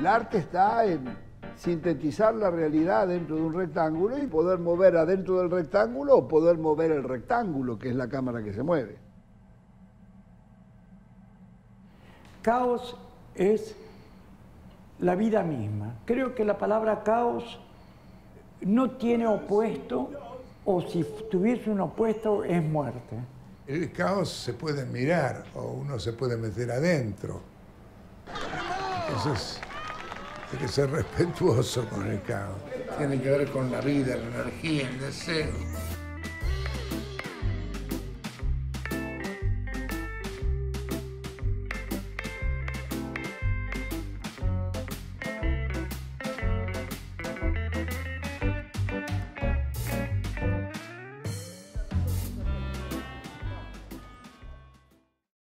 El arte está en sintetizar la realidad dentro de un rectángulo y poder mover adentro del rectángulo o poder mover el rectángulo, que es la cámara que se mueve. Caos es la vida misma. Creo que la palabra caos no tiene opuesto, o si tuviese un opuesto es muerte. El caos se puede mirar o uno se puede meter adentro. Entonces hay que ser respetuoso con el caos. Tiene que ver con la vida, la energía, el deseo.